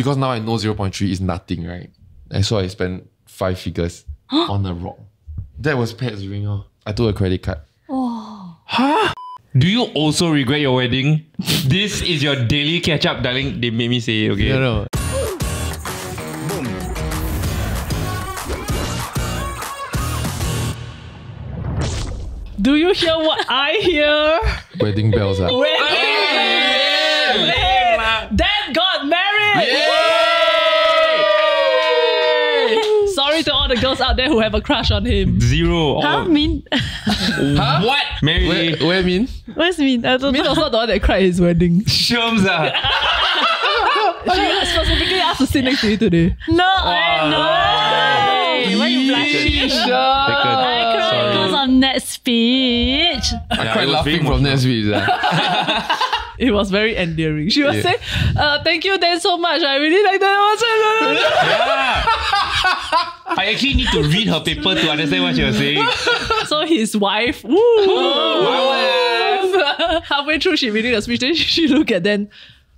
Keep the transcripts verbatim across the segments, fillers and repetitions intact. because now I know zero point three is nothing, right? And so I spent five figures on a rock. That was Pat's ring. Oh. I took a credit card. Oh. Huh? Do you also regret your wedding? This is your daily catch-up, darling. They made me say it, okay? No, no. Do you hear what I hear? Wedding bells. Ah. Wedding bells! Yeah. Dad got married! Yeah. Yeah. Sorry to all the girls out there who have a crush on him. Zero. Huh? Min? Huh? What? Mary. Where, where Min? Where's Min? I don't Min know. was not the one that cried at his wedding. Shumza! She specifically asked to sit next to you today. No, oh, I know! No. Why are you blushing? I cried because of Ned's speech. I yeah, cried laughing from Ned's speech. It was very endearing. She was yeah. saying, uh, thank you Dan so much. I really like that. Yeah. I actually need to read her paper to understand what she was saying. So his wife, woo, oh, wife. halfway through she reading the speech, then she looked at Dan.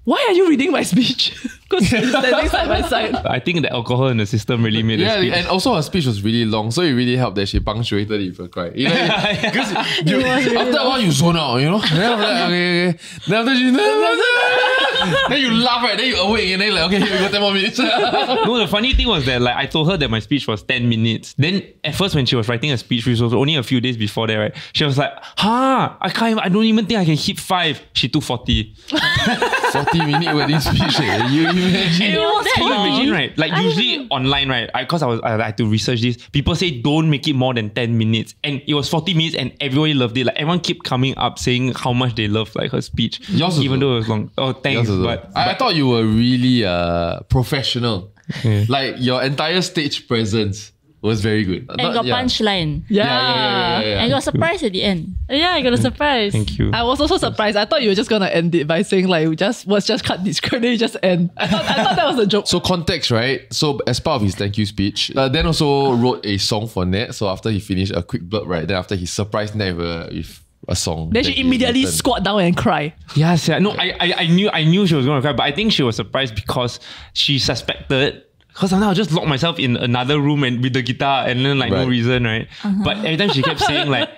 Why are you reading my speech? Because she's standing side by side. I think the alcohol in the system really made yeah, the speech. And also her speech was really long, so it really helped that she punctuated it for crying. You know, because you, after a while you zone out, you know? Then after that, okay, okay. Then after she... then you laugh, right? Then you awake and then you're like, okay, here we go, ten more minutes. No, the funny thing was that like I told her that my speech was ten minutes. Then at first when she was writing a speech, which was only a few days before that, right? She was like, huh, I can't, I don't even think I can hit five. She took forty. forty minute wedding speech. Eh? You imagine? It was that long. You imagine, right? Like I usually mean... online, right? Because I, I was I had to research this. People say don't make it more than ten minutes, and it was forty minutes, and everyone loved it. Like everyone kept coming up saying how much they loved like her speech, yours even though it was long. Oh, thanks. But, but I thought you were really uh professional. Yeah. Like your entire stage presence was very good. And Not, got yeah. punchline. Yeah. Yeah, yeah, yeah, yeah, yeah. And got surprise at the end. Yeah, I got a surprise. Thank you. I was also surprised. I thought you were just gonna end it by saying like, we just was just cut discreet, then you just end. I thought, I thought that was a joke. So context, right? So as part of his thank you speech, uh, Dan also wrote a song for Ned. So after he finished a quick blurb, right? Then after he surprised Ned with, uh, with a song. Then she immediately squat down and cry. Yes, yeah. No, I, I I knew I knew she was gonna cry, but I think she was surprised because she suspected. Because sometimes I'll just lock myself in another room and with the guitar and then like right. no reason, right? Uh-huh. But every time she kept saying like,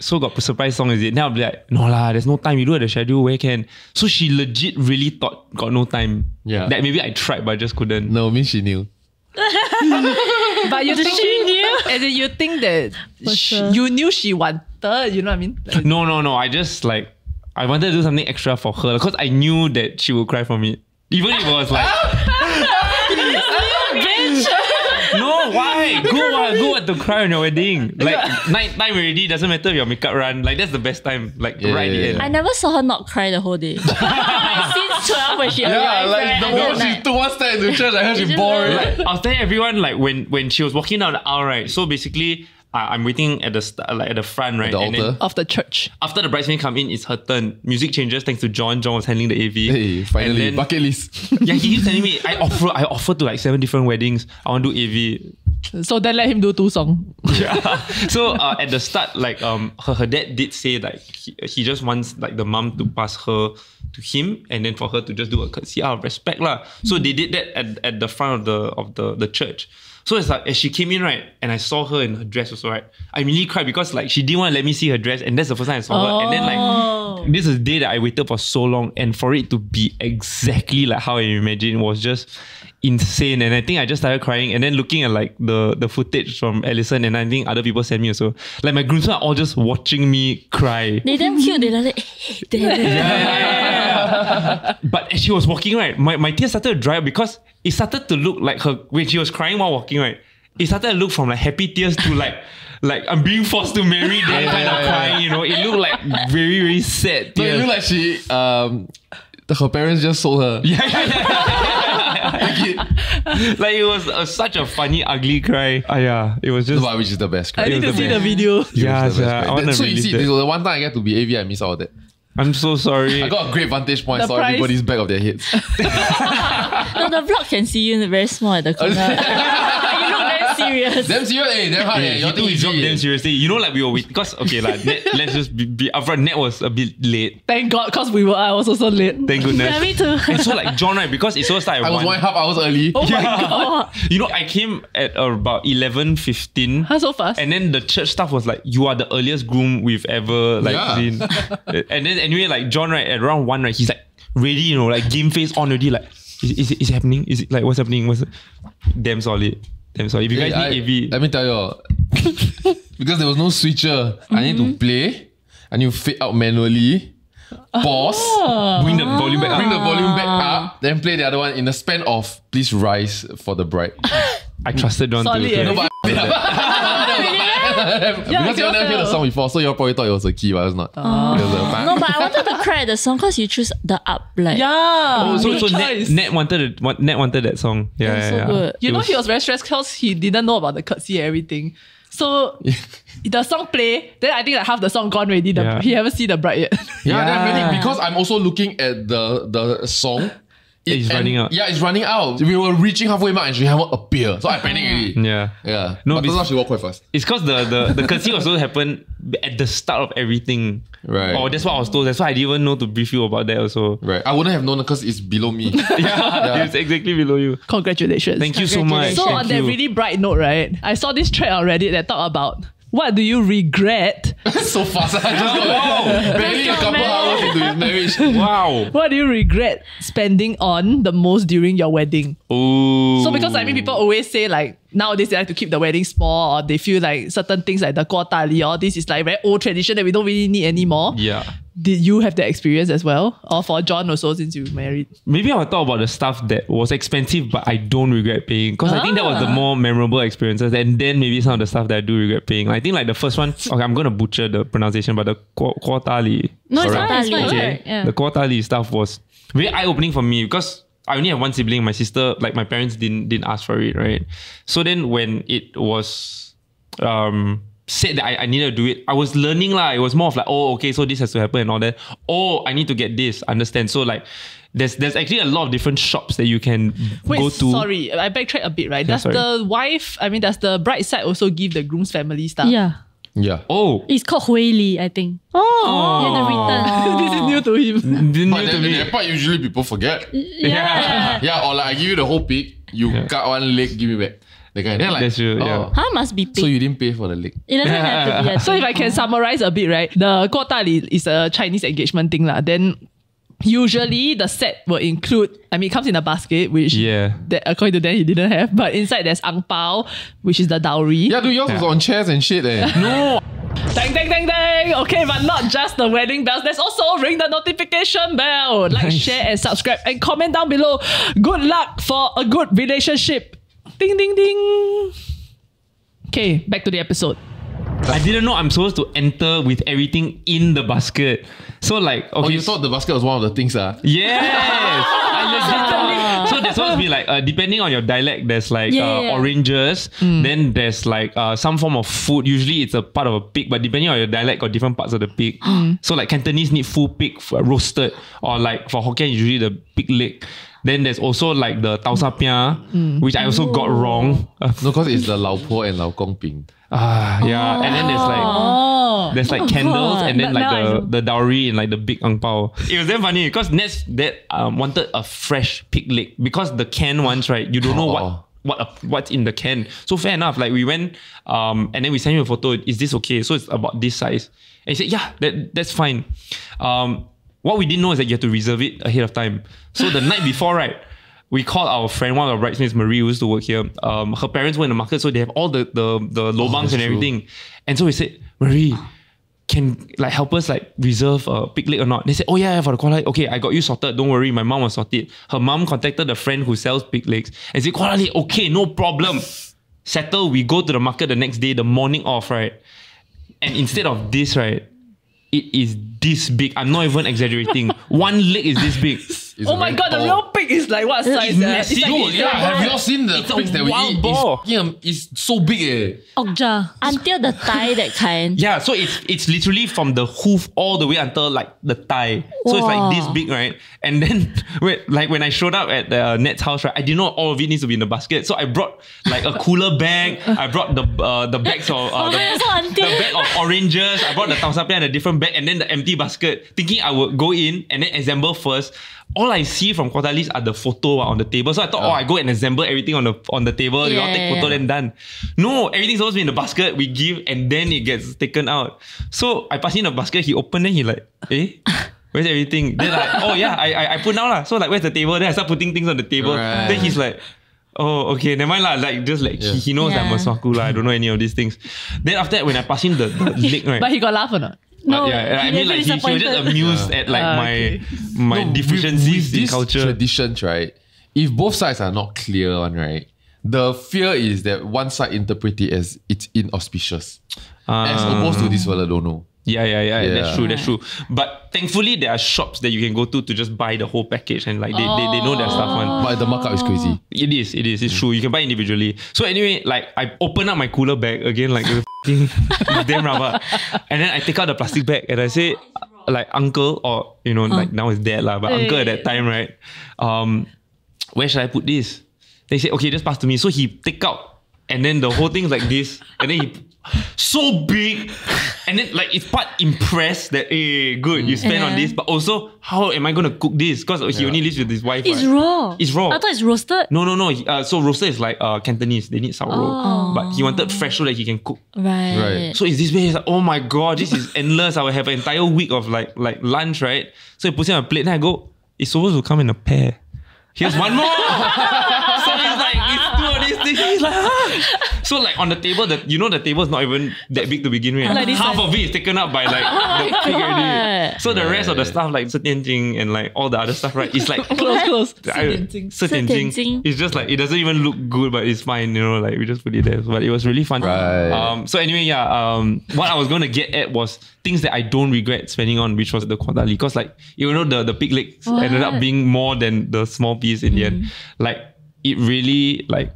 so got a surprise song, is it? Now I'll be like, no lah, there's no time. You do at the schedule, where can? So she legit really thought got no time. Yeah. That maybe I tried but I just couldn't. No, I mean she knew. But you think she knew? As in you think that she, sure. you knew she wanted, you know what I mean? Like, no, no, no. I just like, I wanted to do something extra for her because I knew that she would cry from it. Even if it was like... No, why? Go, go at the cry on your wedding. Like night time already, doesn't matter if your makeup run. Like that's the best time. Like yeah, right yeah, yeah. in. I never saw her not cry the whole day. Like, since twelve when she yeah, arrived. Yeah, like the moment she took one step into church, I heard she boring. Like, I was telling everyone like when when she was walking down the aisle, right? So basically, uh, I'm waiting at the st like at the front, right? At the and altar then, of the church. After the bridesmaid come in, it's her turn. Music changes thanks to John. John was handling the A V. Hey, finally, then, bucket list. Yeah, he keeps telling me I offer I offer to like seven different weddings. I want to do A V. So then let him do two songs. Yeah. So uh, at the start, like um, her, her dad did say like he, he just wants like the mom to pass her to him, and then for her to just do a courtesy out of respect lah. So they did that at, at the front of the of the the church. So it's like as she came in right, and I saw her in her dress also right. I really cried because like she didn't want to let me see her dress, and that's the first time I saw oh. her. And then like this is the day that I waited for so long, and for it to be exactly like how I imagined was just insane. And I think I just started crying, and then looking at like the the footage from Alison, and I think other people sent me also. Like my groomsmen are all just watching me cry. They damn cute. They like, hey, they yeah, yeah, yeah, yeah. But as she was walking right, my my tears started to dry up because it started to look like her when she was crying while walking right. It started to look from like happy tears to like. Like, I'm being forced to marry them yeah, kind yeah, of crying, yeah. you know. It looked like very, very sad. But it looked like she, um, her parents just sold her. Yeah, yeah, yeah, yeah. Like, it, like, it was a, such a funny, ugly cry. Uh, yeah, it was just... No, which is the best cry. I need to see the video. Yeah, yeah. I that, so you see, that. This was the one time I get to be A V, I miss all of that. I'm so sorry. I got a great vantage point. Saw everybody's back of their heads. No, the vlog can see you very small at the corner. You look very serious. Damn serious, eh? Damn hard, eh? Your thing is job damn seriously. You know, like we were waiting. Because, okay, like, Ned, let's just be, be upfront. Ned was a bit late. Thank God, because we were, I was also late. Thank goodness. Yeah, me too. And so, like, John, right? Because it's all started at one. I was one and a half hours early. Oh yeah. My God. You know, I came at uh, about eleven fifteen. How so fast? And then the church staff was like, you are the earliest groom we've ever, like, yeah. seen. And then, anyway, like, John, right, at round one, right, he's like, ready, you know, like, game face on already, like, Is, is, it, is it happening? Is it like what's happening? What's damn solid. Damn solid. If you guys hey, need I, A V. Let me tell you. Because there was no switcher. Mm-hmm. I need to play. I need to fade out manually. Pause. Oh. Bring the volume back up. Bring the volume back up. Then play the other one in the span of please rise for the bride. I trusted Don to play. No, but yeah, because you never heard the song before, so you all probably thought it was a key, but it's not. Oh. It was like, no, but I wanted to cry at the song because you choose the up, like yeah. Oh, so so Ned, Ned wanted it, Ned wanted that song. Yeah, yeah, so yeah. Good. You it know was... he was very stressed because he didn't know about the curtsy and everything. So the song play, then I think like half the song gone already. The, yeah. He haven't seen the bride yet. Yeah, yeah. Then really, because I'm also looking at the the song. It, it's running out. Yeah, it's running out. We were reaching halfway mark and she haven't appeared. So I panicked already. Yeah. Yeah. No, but that's how she walked quite fast. It's because the, the, the curtsy also happened at the start of everything. Right. Oh, that's what I was told. That's why I didn't even know to brief you about that also. Right. I wouldn't have known because it's below me. yeah, yeah. It's exactly below you. Congratulations. Thank you so much. So Thank on you. That really bright note, right? I saw this thread on Reddit that talked about what do you regret? so fast. I just got wow. barely a couple hours into his marriage. Wow. What do you regret spending on the most during your wedding? Ooh. So because I mean people always say like nowadays they like to keep the wedding small or they feel like certain things like the Guo Da Li, all this is like very old tradition that we don't really need anymore. Yeah. Did you have that experience as well? Or for John also since you married? Maybe I would talk about the stuff that was expensive but I don't regret paying because ah. I think that was the more memorable experiences and then maybe some of the stuff that I do regret paying. I think like the first one, okay, I'm going to butcher the pronunciation but the Guo Da Li. No, it's not right. Right. Okay. Yeah. The Guo Da Li stuff was very eye-opening for me because I only have one sibling. My sister, like my parents didn't didn't ask for it, right? So then when it was um, said that I, I needed to do it, I was learning lah. It was more of like, oh, okay, so this has to happen and all that. Oh, I need to get this, understand. So like, there's there's actually a lot of different shops that you can Wait, go to. Sorry, I backtrack a bit, right? Yeah, does sorry. the wife, I mean, does the bride side also give the groom's family stuff? Yeah. Yeah. Oh. It's called Huili, I think. Oh. Yeah, the return. This is new to him. New but to me. That part usually people forget. Yeah. Yeah. yeah. Or like I give you the whole pig, you yeah. cut one leg, give me back. The kind of like, that's true. Oh. Yeah. Huh? Must be pig. So you didn't pay for the leg. It doesn't have to be. So if I can summarize a bit, right? The Guo Da Li is a Chinese engagement thing lah. Then. Usually the set will include, I mean it comes in a basket, which yeah. that, according to Dan he didn't have, but inside there's ang pao, which is the dowry. Yeah, dude, yours yeah. was on chairs and shit eh. No! Dang, dang, dang, dang! Okay, but not just the wedding bells, there's also ring the notification bell! Like, nice. Share and subscribe and comment down below. Good luck for a good relationship! Ding, ding, ding! Okay, back to the episode. I didn't know I'm supposed to enter with everything in the basket. So like, okay. Oh, you thought the basket was one of the things, ah? Uh? Yes! I so there's supposed to be like, uh, depending on your dialect, there's like yeah, uh, yeah. oranges, mm. then there's like uh, some form of food. Usually it's a part of a pig, but depending on your dialect, got different parts of the pig. So like Cantonese need full pig for, uh, roasted, or like for Hokkien, usually the pig leg. Then there's also like the Tao sapia, mm. which I also Ooh. got wrong. No, because it's the Lao Po and Lao Gong ping. Ah, yeah. Oh. And then there's like there's like oh, candles God. and then but like the, the dowry and like the big ang pao. It was damn funny because Ned's dad um, wanted a fresh pig leg because the canned ones, right? You don't know oh. what what a, what's in the can. So fair enough. Like we went um, and then we sent him a photo. Is this okay? So it's about this size. And he said, yeah, that, that's fine. Um, what we didn't know is that you have to reserve it ahead of time. So the night before, right? We called our friend, one of our bridesmaids, Marie, who used to work here. Um, her parents were in the market, so they have all the the, the lobangs oh, and everything. True. And so we said, Marie, can like help us like reserve a pig leg or not? They said, oh yeah, yeah for the Guo Da Li. Okay, I got you sorted. Don't worry, my mom was sorted. Her mom contacted a friend who sells pig legs and said, Guo Da Li, okay, no problem. Settle. We go to the market the next day, the morning off, right? And instead of this, right, it is this big. I'm not even exaggerating. One leg is this big. It's oh my god, ball. The real pig is like what size? It's, eh? it's like no, yeah, have you all seen the pigs that we eat? Ball. It's, yeah, it's so big, eh? Okja. Until the thigh, that kind. Yeah, so it's it's literally from the hoof all the way until like the thigh. Wow. So it's like this big, right? And then wait, like when I showed up at the uh, Ned's house, right, I didn't know all of it needs to be in the basket. So I brought like a cooler bag. I brought the uh, the bags of uh, the, the, the bag of oranges. I brought the Tao sapia and a different bag, and then the empty basket, thinking I would go in and then assemble first. All I see from Guo Da Li's are the photo uh, on the table. So I thought, oh, oh I go and assemble everything on the on the table. Yeah, we all take yeah, photo, yeah. then done. No, everything's supposed to be in the basket. We give and then it gets taken out. So I pass in the basket. He opened and he like, eh? Where's everything? Then like, oh yeah, I I, I put down lah. So like, where's the table? Then I start putting things on the table. Right. Then he's like, oh, okay, never mind lah. Like, just like, yeah. he, he knows yeah. I'm a swaku lah. I don't know any of these things. Then after that, when I pass him the, the leg, right? But he got laugh or not? No, uh, yeah, I mean, like, he, he was just amused yeah. at like uh, my okay. my no, deficiencies with, with in culture. Traditions, right? If both sides are not clear on, right? The fear is that one side interpret it as it's inauspicious. Um, as opposed to this, well, I don't know. Yeah, yeah, yeah, yeah. That's true, that's true. But thankfully, there are shops that you can go to to just buy the whole package and like they, oh. they, they know their stuff one. But the markup is crazy. It is, it is, it's true. You can buy individually. So anyway, like I open up my cooler bag again, like the f***ing, it's damn rubber. And then I take out the plastic bag and I say, like uncle or, you know, huh? like now it's dad lah, but hey. Uncle at that time, right? Um, where should I put this? They say, okay, just pass to me. So he take out and then the whole thing's like this and then he... So big, and then like it's part impressed that hey, good mm. you spend yeah. on this, but also how am I gonna cook this? Because he yeah. only lives with his wife. It's right? raw. It's raw. I thought it's roasted. No, no, no. Uh, so roasted is like uh, Cantonese. They need sour oh. roll, but he wanted fresh so that he can cook. Right. Right. So it's this way. It's like, oh my god, this is endless. I will have an entire week of like like lunch, right? So he puts it on a plate, and I go, it's supposed to come in a pair. Here's one more. So it's like it's two of these things. He's like. Ah. So like on the table, that you know the table is not even that big to begin with. Like half of it is taken up by like oh the pig already. So the rest right. of the stuff like si dian jin and like all the other stuff, right? It's like close, close. I, si dian jin. It's just like it doesn't even look good, but it's fine. You know, like we just put it there. But it was really fun. Right. Um. So anyway, yeah. Um. What I was going to get at was things that I don't regret spending on, which was the Guo Da Li, because like you know the the pig legs what? ended up being more than the small piece in mm. the end. Like it really like.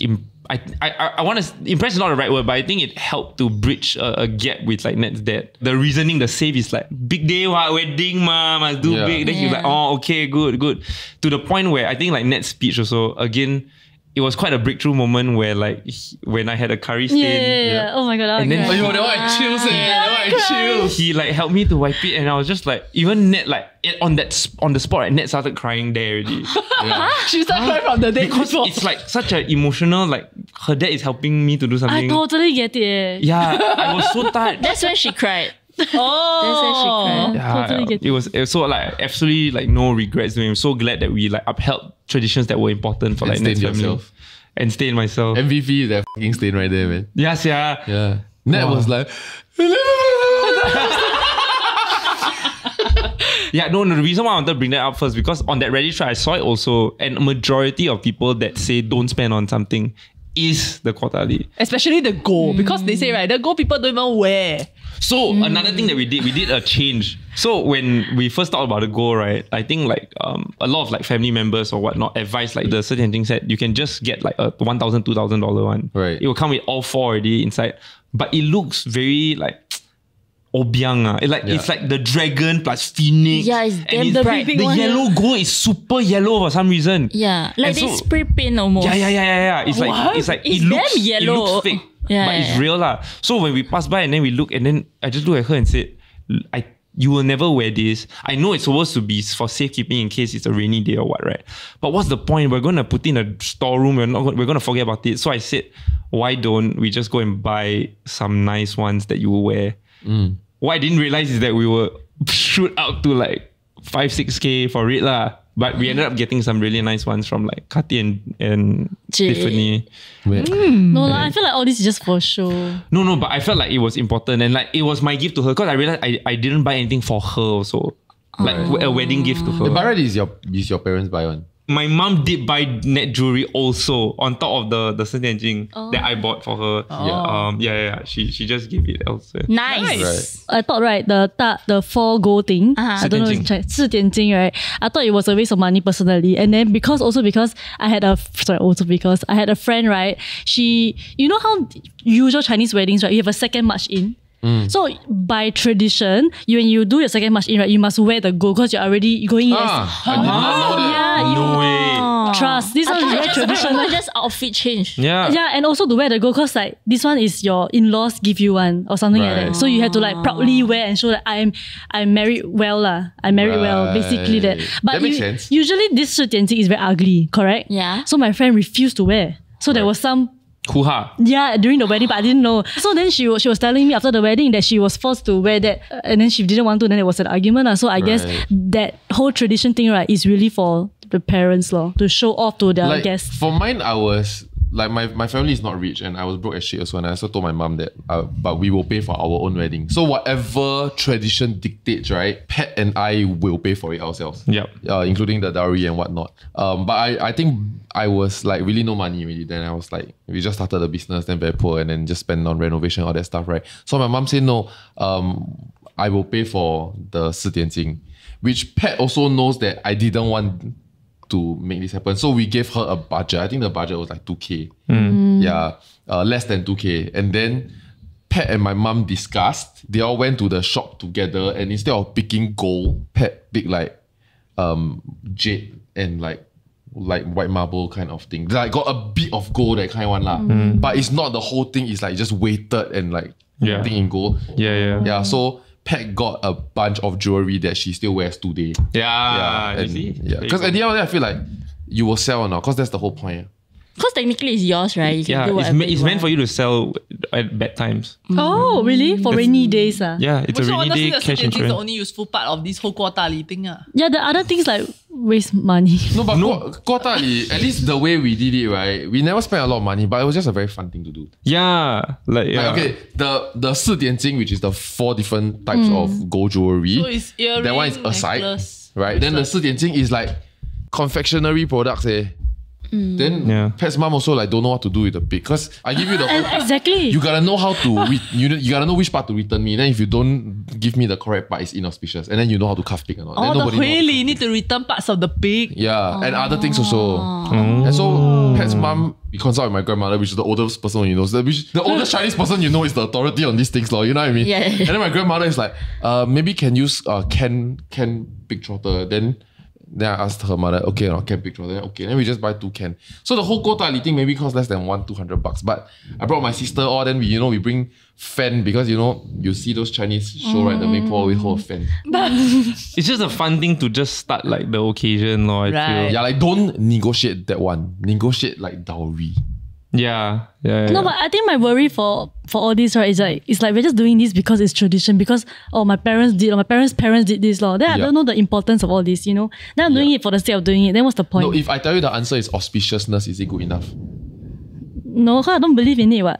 Imp- I I I want to impress is not the right word, but I think it helped to bridge a, a gap with like Ned's dad. The reasoning, the save is like big day, wa, wedding, ma, must do yeah. big. Then yeah. he's like, oh, okay, good, good. To the point where I think like Ned's speech also again, it was quite a breakthrough moment where like he, when I had a curry stain. Yeah, yeah, yeah. Oh my god, and then oh, yo, that one I chills and that one I chills. He like helped me to wipe it, and I was just like, even Ned like it, on that on the spot, like, Ned started crying there already. Yeah. She started crying from the day because before. It's like such an emotional like her dad is helping me to do something. I totally get it. Yeah, I was so tired. That's when she cried. Oh, that's actually yeah, totally it, it was it was so like absolutely like no regrets. I'm so glad that we like upheld traditions that were important for and like Ned's family yourself. And stay in myself. M V P is that fucking stain right there, man. Yes, yeah. Yeah. Ned wow. was like. Yeah, no, no, the reason why I wanted to bring that up first because on that Reddit thread I saw it also, and a majority of people that say don't spend on something is the Guo Da Li. Especially the gold, mm. because they say right, the gold people don't even wear. So mm. another thing that we did, we did a change. So when we first talked about the goal, right? I think like um, a lot of like family members or whatnot advice like the certain thing said you can just get like a one thousand, two thousand dollar one. Right. It will come with all four already inside, but it looks very like obiang ah. It like yeah. it's like the dragon plus phoenix. Yeah, it's damn it's the bright. The one. Yellow gold is super yellow for some reason. Yeah, like and they so, spray paint almost. Yeah, yeah, yeah, yeah, yeah. It's what? like it's like it's it looks damn yellow. It looks fake. Yeah, but yeah, it's yeah. real lah. So when we passed by and then we look and then I just look at her and said, "I, you will never wear this. I know it's supposed to be for safekeeping in case it's a rainy day or what, right? But what's the point? We're gonna put it in a storeroom. We're not. We're gonna forget about it." So I said, "Why don't we just go and buy some nice ones that you will wear?" Mm. What I didn't realize is that we were shoot out to like five, six k for it lah. But we ended up getting some really nice ones from like Cartier and, and Tiffany. Mm. No la, I feel like all this is just for show. No, no, but I felt like it was important and like it was my gift to her because I realized I, I didn't buy anything for her also. Like oh. a wedding gift to her. The barrette is your, is your parents buy one. my mom did buy Ned jewelry also on top of the the si dian jin oh. that I bought for her. Oh. Yeah, um, yeah, yeah, yeah. She she just gave it elsewhere. Nice. Right. I thought right the the four gold thing. Uh-huh. I don't know if it's si dian jin right. I thought it was a waste of money personally, and then because also because I had a sorry also because I had a friend right. She you know how usual Chinese weddings right you have a second march in. Mm. So by tradition, you, when you do your second march in, right, you must wear the gold because you're already going. Ah, yes. I did not know that. Yeah, no way. Trust. This one is very traditional. Just outfit change. Yeah. Yeah, and also to wear the gold because like this one is your in-laws give you one or something right. like that. So you have to like proudly wear and show that I'm I'm married well lah. I'm married right. well, basically that. But that makes you, sense. Usually this si dian jin is very ugly, correct? Yeah. So my friend refused to wear. So right. there was some. Hoo-ha. Yeah, during the wedding, but I didn't know. So then she was she was telling me after the wedding that she was forced to wear that, uh, and then she didn't want to. Then there was an argument, uh, so I right. guess that whole tradition thing, right, is really for the parents, law, to show off to their like, guests. For mine, I was like my my family is not rich, and I was broke as shit as well. And I also told my mom that, uh, but we will pay for our own wedding. So whatever tradition dictates, right, Pat and I will pay for it ourselves. Yep. Uh, including the dowry and whatnot. Um, but I I think. I was like really no money really. Then I was like, we just started the business, then very poor, and then just spend on renovation, all that stuff, right? So my mom said, no, um, I will pay for the si dian jin, which Pat also knows that I didn't want to make this happen. So we gave her a budget. I think the budget was like two K. Mm. Yeah, uh, less than two K. And then Pat and my mom discussed. They all went to the shop together, and instead of picking gold, Pat picked like um, jade and like, like white marble kind of thing. Like got a bit of gold, that kind one lah. Mm. But it's not the whole thing. It's like just weighted and like yeah. thing in gold. Yeah, yeah. Yeah, so Pat got a bunch of jewelry that she still wears today. Yeah, yeah. And, you see? Yeah. Because at the end of the day, I feel like you will sell now. Because that's the whole point. Because technically it's yours, right? You yeah, it's, me it's meant for you to sell at bad times. Oh, really? For that's, rainy days? Uh? Yeah, it's Which a rainy day cash insurance. It's the only useful part of this whole Guo Da Li thing. Uh. Yeah, the other things like waste money. No, but no. Guo Da Li, at least the way we did it, right? We never spent a lot of money, but it was just a very fun thing to do. Yeah. Like, yeah. Like okay, the, the si dian jin, which is the four different types mm. of gold jewelry. So it's earring, that one is aside, necklace, right? It's then like, the si dian jin is like confectionery products, eh? Mm. Then yeah. Pat's mom also like don't know what to do with the pig because I give you the whole, exactly you gotta know how to re you, you gotta know which part to return me. Then if you don't give me the correct part, it's inauspicious. And then you know how to cuff pig or not. Oh, then the Huili you need to return parts of the pig. Yeah, oh. and other things also. Oh. And so Pat's mom, we consult with my grandmother, which is the oldest person you know. So which, the oldest Chinese person you know is the authority on these things, lor. You know what I mean? Yeah. And then my grandmother is like, uh, maybe can use uh can can pig trotter then. Then I asked her mother, okay, no, can picture. Then okay, then we just buy two can. So the whole Guo Da Li thing maybe cost less than one two hundred bucks. But I brought my sister. All then we, you know, we bring fan because you know you see those Chinese show mm. right, the make always hold a fan. It's just a fun thing to just start like the occasion, lor. I right. feel. Yeah, like don't negotiate that one. Negotiate like dowry. Yeah, yeah, yeah. No, but I think my worry for for all this, right, is like it's like we're just doing this because it's tradition, because oh my parents did or my parents' parents did this law. Then I yeah. don't know the importance of all this, you know. Then I'm doing yeah. it for the sake of doing it. Then what's the point? No, if I tell you the answer is auspiciousness, is it good enough? No, I don't believe in it, what?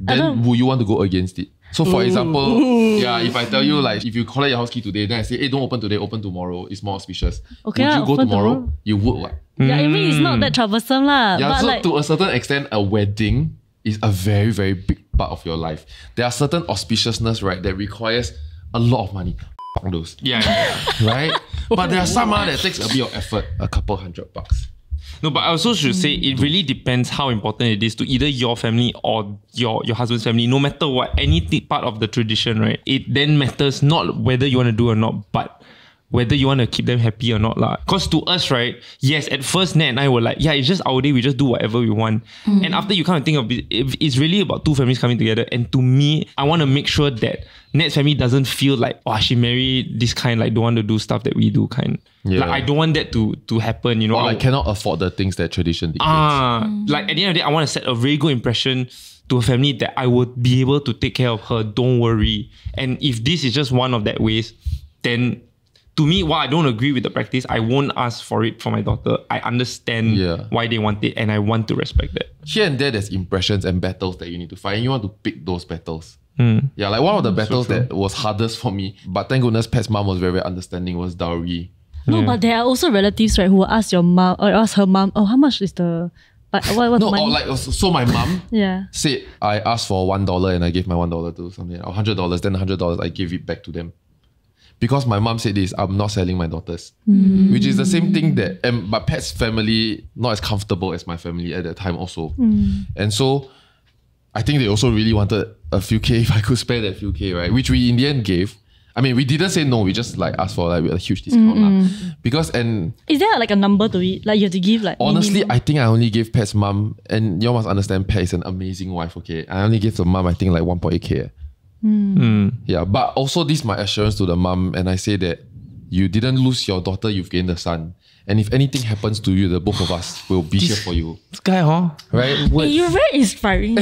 Then would you want to go against it? So for Ooh. example, yeah, if I tell you like if you collect your house key today, then I say, hey, don't open today, open tomorrow. It's more auspicious. Okay, would you go tomorrow? tomorrow? You would what? Yeah, mm. I mean it's not that troublesome lah. Yeah, but so like, to a certain extent, a wedding is a very, very big part of your life. There are certain auspiciousness, right, that requires a lot of money. F those. Yeah. yeah. Right? But there are some uh, that takes a bit of effort, a couple hundred bucks. No, but I also should say it really depends how important it is to either your family or your, your husband's family. No matter what, any part of the tradition, right? It then matters not whether you want to do or not, but whether you want to keep them happy or not. Because to us, right? Yes, at first, Ned and I were like, yeah, it's just our day. We just do whatever we want. Mm. And after you kind of think of it, it's really about two families coming together. And to me, I want to make sure that Ned's family doesn't feel like, oh, she married this kind, like don't want to do stuff that we do kind. Yeah. Like I don't want that to, to happen, you know. Or like cannot afford the things that tradition dictates. Ah, mm. Like at the end of the day, I want to set a very good impression to a family that I would be able to take care of her, don't worry. And if this is just one of that ways, then to me, while I don't agree with the practice, I won't ask for it for my daughter. I understand yeah. why they want it and I want to respect that. Here and there, there's impressions and battles that you need to fight and you want to pick those battles. Mm. Yeah, like one of the battles so that was hardest for me, but thank goodness Pat's mom was very, very understanding, was dowry. No, yeah. But there are also relatives, right, who will ask your mom or ask her mom, oh, how much is the But what, what no, money? Or like, so my mom yeah. said, I asked for one dollar and I gave my one dollar to something, or one hundred dollars, then one hundred dollars I gave it back to them. Because my mom said this, I'm not selling my daughters. Mm. Which is the same thing that, and my Pat's family, not as comfortable as my family at that time also. Mm. And so, I think they also really wanted a few K, if I could spare that few K, right? Which we in the end gave. I mean, we didn't say no. We just like asked for like a huge discount, mm-hmm. lah. Because and is there like a number to it? Like you have to give like. Honestly, minimum? I think I only gave Pat's mum, and you must understand, Pat is an amazing wife. Okay, I only gave the mum I think like one point eight K. Mm. Mm. Yeah, but also this is my assurance to the mum, and I say that you didn't lose your daughter, you've gained a son. And if anything happens to you, the both of us will be this, here for you. This guy, huh? Right? Hey, you're very inspiring.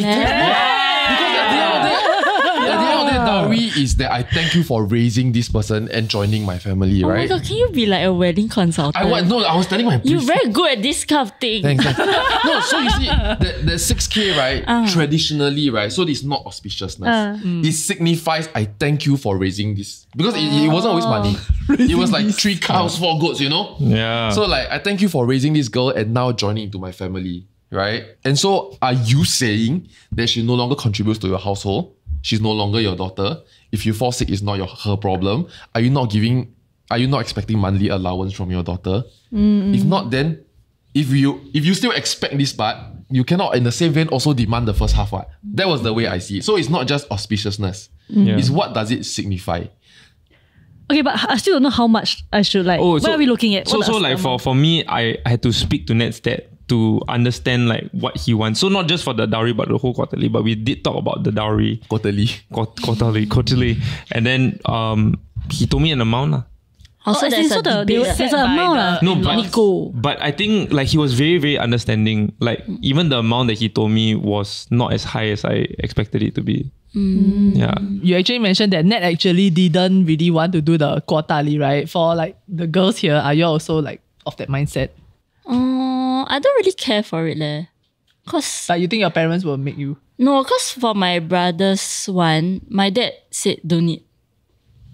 Story is that I thank you for raising this person and joining my family, oh right? Oh my god, can you be like a wedding consultant? I was, no, I was telling my you're very good at this kind of thing. Thanks, thanks. No, so you see, the, the six K, right, uh. traditionally, right, so it's not auspiciousness. Uh. Mm. It signifies I thank you for raising this. Because it, it wasn't always money. It was like three cows, four goats, you know? Yeah. So like, I thank you for raising this girl and now joining into my family, right? And so are you saying that she no longer contributes to your household? She's no longer your daughter. If you fall sick, it's not your, her problem. Are you not giving, are you not expecting monthly allowance from your daughter? Mm-mm. If not, then if you if you still expect this part, you cannot in the same vein also demand the first half part. That was the way I see it. So it's not just auspiciousness. Mm. Yeah. It's what does it signify? Okay, but I still don't know how much I should like, oh, so, what are we looking at? So, so like for, for me, I, I had to speak to Ned's dad to understand like what he wants. So not just for the dowry, but the whole quarterly, but we did talk about the dowry. Quarterly. Quart quarterly, quarterly. And then um, he told me an amount. Uh. Oh, so oh, there's, so the, there's an amount. The, no, but, but I think like he was very, very understanding. Like even the amount that he told me was not as high as I expected it to be. Mm. Yeah. You actually mentioned that Ned actually didn't really want to do the quarterly, right? For like the girls here, are you also like of that mindset? Uh, I don't really care for it leh. Cause but you think your parents will make you? No, cause for my brother's one, my dad said don't need.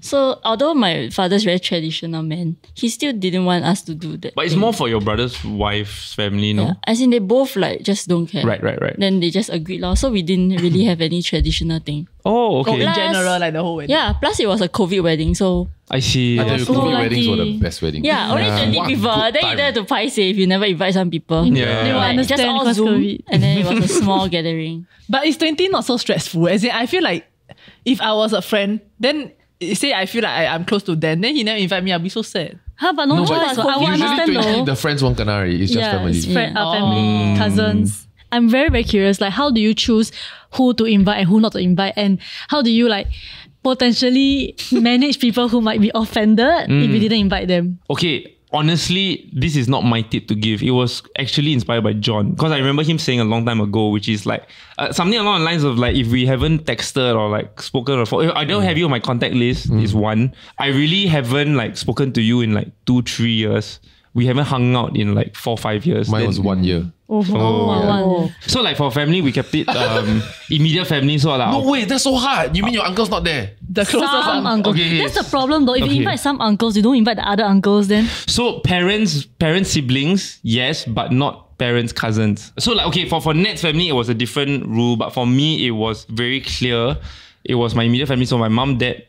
So although my father's very traditional man, he still didn't want us to do that. But it's thing. More for your brother's wife's family, no? Yeah, as in they both like just don't care. Right, right, right. Then they just agreed lah. So we didn't really have any traditional thing. Oh, okay. Plus, in general, like the whole wedding. Yeah, plus it was a COVID wedding, so I see. I yeah. thought COVID weddings were the best weddings. Yeah, only yeah. twenty people. Then time. You don't have to pie safe. You never invite some people. Yeah, they yeah. Like, just all Zoom, COVID. And then it was a small gathering. But is twenty not so stressful? As in, I feel like if I was a friend, then say I feel like I, I'm close to Dan, then he never invite me. I'll be so sad. Huh? But no, no but but I understand though. The friends won't canary. It's just yeah, family. It's friend, yeah. family, oh. cousins. I'm very very curious. Like, how do you choose who to invite and who not to invite, and how do you like? Potentially manage people who might be offended mm. if you didn't invite them. Okay, honestly, this is not my tip to give. It was actually inspired by John because I remember him saying a long time ago, which is like uh, something along the lines of like, if we haven't texted or like spoken or if I don't have you on my contact list mm. is one. I really haven't like spoken to you in like two, three years. We haven't hung out in like four, five years. Mine then, was one year. Oh, oh yeah. Wow. So like for family, we kept it um, immediate family. So like, no way, that's so hard. You mean your uncle's not there? The closest some un uncles. Okay, that's yes. the problem though. If okay. you invite some uncles, you don't invite the other uncles then. So parents, parents, siblings, yes, but not parents, cousins. So like, okay, for, for Ned's family, it was a different rule. But for me, it was very clear. It was my immediate family. So my mom, dad,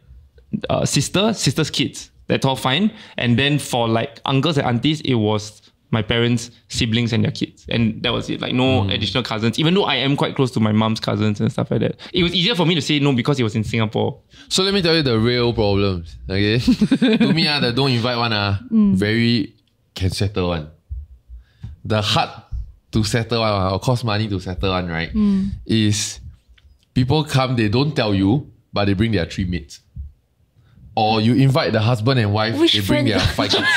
uh, sister, sister's kids. That's all fine. And then for like uncles and aunties, it was my parents, siblings and their kids. And that was it. Like no mm. additional cousins, even though I am quite close to my mom's cousins and stuff like that. It was easier for me to say no because it was in Singapore. So let me tell you the real problems, okay? To me, uh, the don't invite one, uh, mm. very can settle one. The hard to settle one, uh, or cost money to settle one, right? Mm. Is people come, they don't tell you, but they bring their three mates. Or you invite the husband and wife, which they bring friend? Their five kids.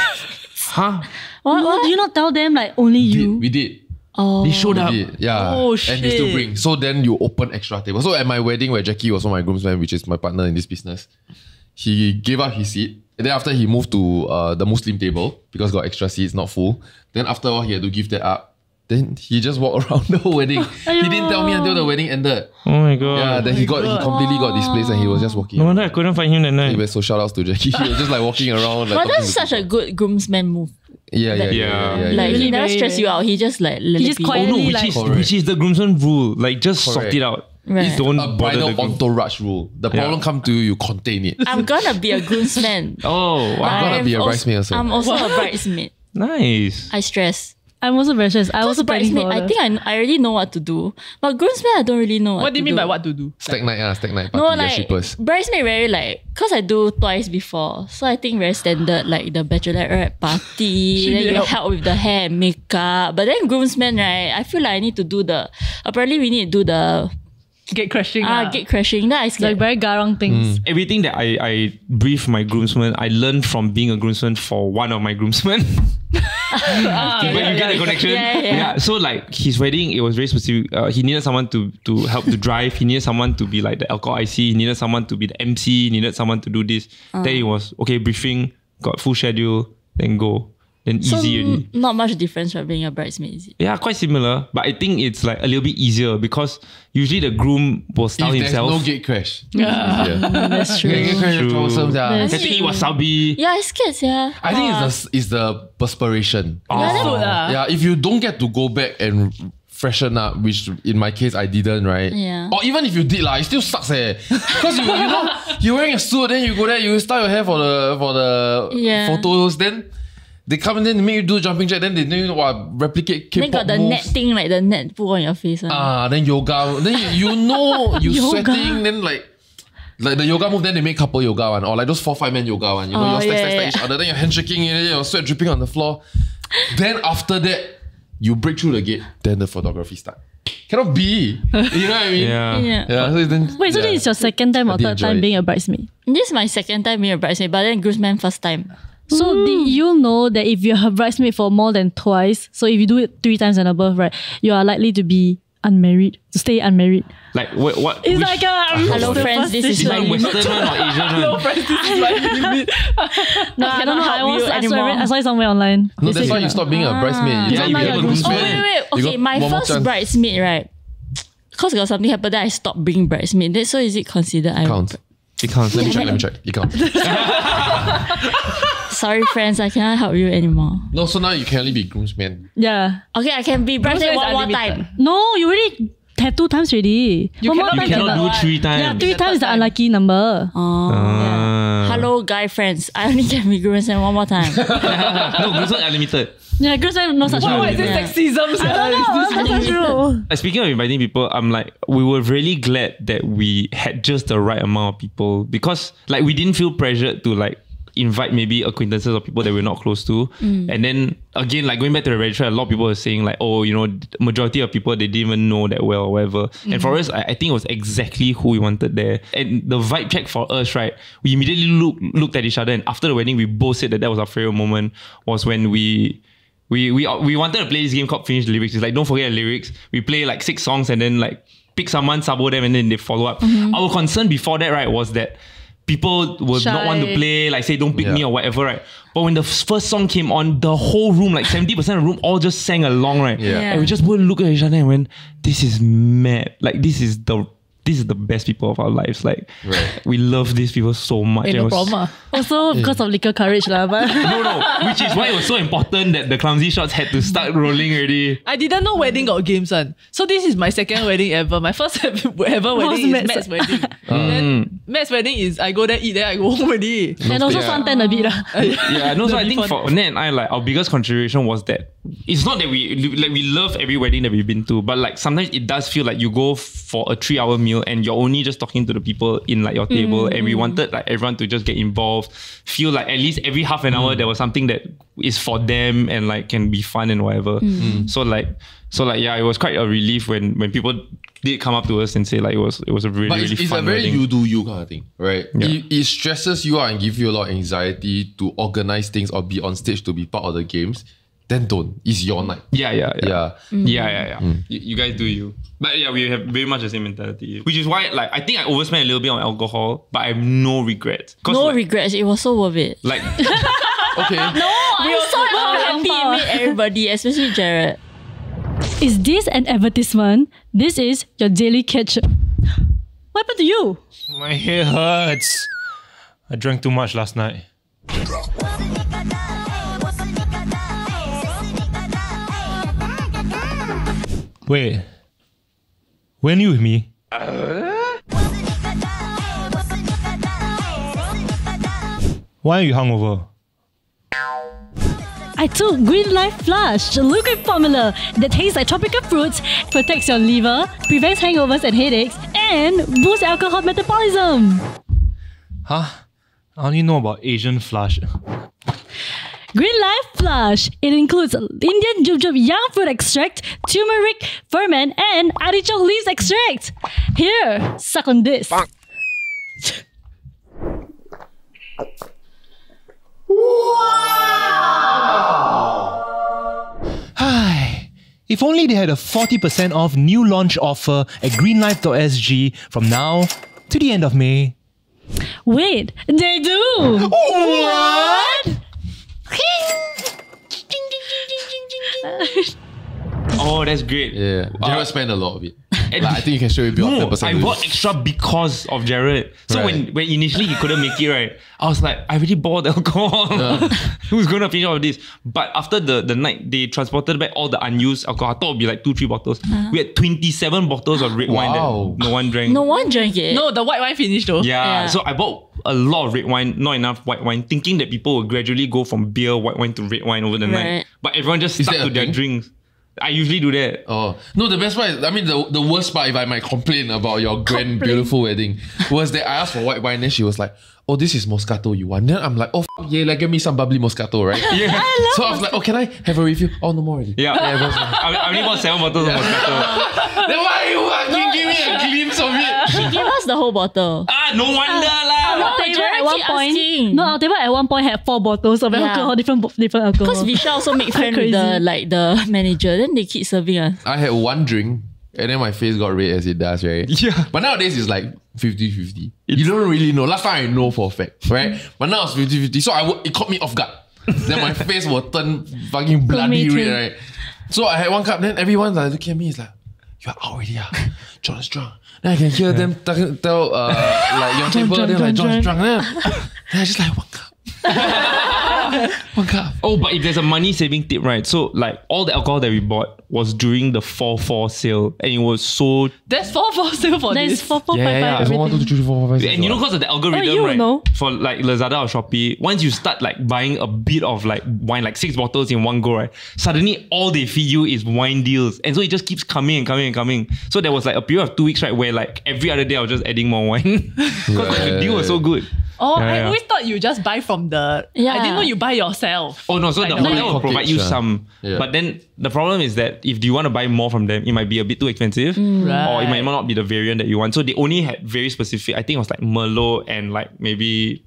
Huh? What? What? Do you not tell them like only you? Did, we did. Oh. They showed up. Did, yeah. Oh shit. And they still bring. So then you open extra table. So at my wedding where Jackie was one of my groomsmen, which is my partner in this business, he gave up his seat. And then after he moved to uh, the Muslim table because got extra seats, not full. Then after all he had to give that up. Then he just walked around the wedding. He didn't tell me until the wedding ended. Oh my god. Yeah, then oh he got god. he completely got displaced and he was just walking. No wonder I couldn't find him that night. Anyway, so shout outs to Jackie. He was just like walking around. Like, well, that's such people. a good groomsman move. Yeah, yeah, yeah, yeah, yeah. Like yeah, yeah, he yeah. never stressed you out. He just like he just quietly oh, no, which like is, which is the groomsman rule. Like just correct. sort it out. Right. Don't a bridal the entourage rule. The problem yeah. come to you, you contain it. I'm gonna be a groomsman. Oh, wow. I'm gonna be a bridesmaid also. I'm also a bridesmaid. Nice. I stress. I'm also very stressed. I also bridesmaid. I think I, I already know what to do, but groomsmen I don't really know. What, what do you mean do. by what to do? Stag night, ah, stag night. Party, no, like bridesmaid very like, cause I do twice before, so I think very standard like the bachelorette party. Then you help. help with the hair and makeup. But then groomsmen, right? I feel like I need to do the. Apparently, we need to do the. Gate crashing. Ah, uh, gate crashing. That is like very garang things. Mm. Everything that I, I brief my groomsmen, I learned from being a groomsman for one of my groomsmen. ah, okay, but yeah, you get yeah, the connection? Yeah, yeah. yeah. So like his wedding, it was very specific. Uh, he needed someone to, to help to drive. He needed someone to be like the alcohol I C. He needed someone to be the M C. He needed someone to do this. Uh. Then it was, okay, briefing, got full schedule, then go. Then so easy already. Not much difference from being a bridesmaid, is it? Yeah, quite similar. But I think it's like a little bit easier because usually the groom will style if himself. There's no gate crash. Yeah. yeah. That's true. Gate crash is troublesome. I think it was wasabi. Yeah, it's kids, yeah. I uh, think it's the, it's the perspiration. Oh. Yeah, yeah, if you don't get to go back and freshen up, which in my case I didn't, right? Yeah. Or even if you did, like, it still sucks, eh? Because you, you know, you're wearing a suit, then you go there, you style your hair for the for the yeah. photos, then they come in, then make you do jumping jack, then they do you know, what, replicate K-pop moves. Then got the moves. net thing, like the net put on your face. Right? Ah, then yoga. Then you, you know you're sweating, then like like the yoga move, then they make couple yoga one, or like those four, five men yoga one. You know, oh, you're stack, stack, stack each other, then your hand shaking, then your sweat dripping on the floor. Then after that, you break through the gate, then the photography starts. Cannot be. You know what I mean? Yeah. yeah. yeah. So then, Wait, so yeah. this is your second time or third time it. being a bridesmaid? This is my second time being a bridesmaid, but then groomsman first time. So mm. did you know that if you're a bridesmaid for more than twice, so if you do it three times and above, right, you are likely to be unmarried, to stay unmarried. Like what? what it's like a hello friends. This is like Western or Asian. Hello friends. This is like no, I cannot help you anymore. I saw it somewhere online. No, that's why you stop being a bridesmaid. You not a groomsman. Oh wait, wait. Okay, my first bridesmaid, right? Because got something happened, then I stopped being bridesmaid. So is it considered? It counts. It counts. Let me check. Let me check. It counts. Sorry friends, I cannot help you anymore. No, so now you can only be groomsman. Yeah. Okay, I can be bridesmaid one more time. No, you already had two times already. You one cannot, more time you cannot do one. three times. Yeah, three times is the unlucky number. Oh. Ah. Yeah. Hello, guy friends. I only can be groomsman one more time. No, groomsman unlimited. Yeah, groomsman no such rule. What is this sexism? I don't know. No such rule. Speaking of inviting people, I'm like, we were really glad that we had just the right amount of people because like we didn't feel pressured to like invite maybe acquaintances or people that we're not close to. Mm. And then again, like going back to the registrar, a lot of people are saying like, oh, you know, majority of people, they didn't even know that well or whatever. Mm-hmm. And for us, I, I think it was exactly who we wanted there. And the vibe check for us, right? We immediately look, looked at each other and after the wedding, we both said that that was our favorite moment was when we... We, we, we wanted to play this game called Finish the Lyrics. It's like, don't forget the lyrics. We play like six songs and then like pick someone, sabo them and then they follow up. Mm-hmm. Our concern before that, right, was that people would Shy. not want to play, like say don't pick yeah. me or whatever, right? But when the first song came on, the whole room, like seventy percent of the room, all just sang along, right? Yeah. yeah. And we just would look at each other and went, this is mad. Like this is the this is the best people of our lives. Like right. we love these people so much. Ain't no was, problem. Also because of liquor courage, lah. But no, no. Which is why it was so important that the clumsy shots had to start rolling already. I didn't know wedding got games on. So this is my second wedding ever. My first ever wedding is Matt's wedding. Then Matt's wedding is I go there eat there I go home already. No and also suntan yeah. a bit lah. Yeah. No, so I think for Ned and I, like our biggest contribution was that it's not that we like we love every wedding that we've been to, but like sometimes it does feel like you go for a three-hour meal. And you're only just talking to the people in like your table, mm. and we wanted like everyone to just get involved, feel like at least every half an hour mm. there was something that is for them and like can be fun and whatever. Mm. So like, so like yeah, it was quite a relief when when people did come up to us and say like it was it was a really but it's, really it's fun. It's a very wedding. You do you kind of thing, right? Yeah. It, it stresses you out and gives you a lot of anxiety to organize things or be on stage to be part of the games. Then don't. It's your night. Yeah, yeah, yeah. Yeah, mm. yeah, yeah. yeah. Mm. You, you guys do you. But yeah, we have very much the same mentality. Which is why, like, I think I overspent a little bit on alcohol, but I have no regrets. No like, regrets. It was so worth it. Like, okay. No, I saw how happy it made everybody, especially Jared. Is this an advertisement? This is your daily catch. What happened to you? My head hurts. I drank too much last night. Wait. When you with me? Uh? Why are you hungover? I took Green Life Flush, a liquid formula that tastes like tropical fruits, protects your liver, prevents hangovers and headaches, and boosts alcohol metabolism. Huh? I only know about Asian Flush. Green Life Flush. It includes Indian jujube young fruit extract, turmeric ferment, and artichoke leaves extract. Here, suck on this. Wow! Hi. If only they had a forty percent off new launch offer at green life dot S G from now to the end of May. Wait, they do! What? Oh, that's great. Yeah, wow. Jared spent a lot of it. Like, I think you can show it beyond ten percent. I bought extra because of Jared. So right. when, when initially he couldn't make it, right, I was like, I already bought alcohol. Yeah. Who's going to finish all of this? But after the, the night, they transported back all the unused alcohol. I thought it would be like two, three bottles. Uh-huh. We had twenty-seven bottles of red wow. wine that no one drank. No one drank it. No, the white wine finished though. Yeah, yeah. So I bought a lot of red wine, not enough white wine, thinking that people would gradually go from beer, white wine to red wine over the right. night. But everyone just stuck to their thing? drinks. I usually do that. Oh no! The best part, is, I mean, the the worst part, if I might complain about your grand, complain. beautiful wedding, was that I asked for white wine and she was like, "Oh, this is Moscato you want." Then I'm like, "Oh, f yeah, like give me some bubbly Moscato, right?" Yeah. I love so I was like, "Oh, can I have a review?" Oh, no more already. Yeah. yeah I, was like, I, I only bought seven bottles yeah. of Moscato. Then why are you fucking no, give me a glimpse of it? She gave us the whole bottle. Ah, no wonder uh, lah. Our no, table at one point, asking. no, our table at one point had four bottles of yeah. alcohol, different different alcohol. Because Vishal also make friends with the like the manager. Then they keep serving us. I had one drink and then my face got red as it does, right? Yeah. But nowadays it's like fifty fifty. You don't really know. Last time I know for a fact, right? But now it's fifty fifty. So I w it caught me off guard. Then my face will turn fucking bloody red, right? So I had one cup, then everyone's like looking at me, it's like, "You're out already, ah. John's drunk." Then I can hear yeah. them tell uh, like your John, table, John, then John, like John's drunk. Then, then I just like one cup. Oh, but if there's a money saving tip, right? So like all the alcohol that we bought was during the four four sale, and it was so there's four four sale for there's this. There's four four five five. Yeah, yeah. One, two, three, four, five, five, and you know, because of the algorithm, oh, you right? Know. For like Lazada or Shopee, once you start like buying a bit of like wine, like six bottles in one go, right? Suddenly all they feed you is wine deals, and so it just keeps coming and coming and coming. So there was like a period of two weeks, right, where like every other day I was just adding more wine because yeah, like, the deal was so good. Oh, yeah, I yeah. always thought you just buy from the... Yeah. I didn't know you buy yourself. Oh no, so like the hotel will provide you some. Yeah. But then the problem is that if you want to buy more from them, it might be a bit too expensive. Right. Or it might not be the variant that you want. So they only had very specific, I think it was like Merlot and like maybe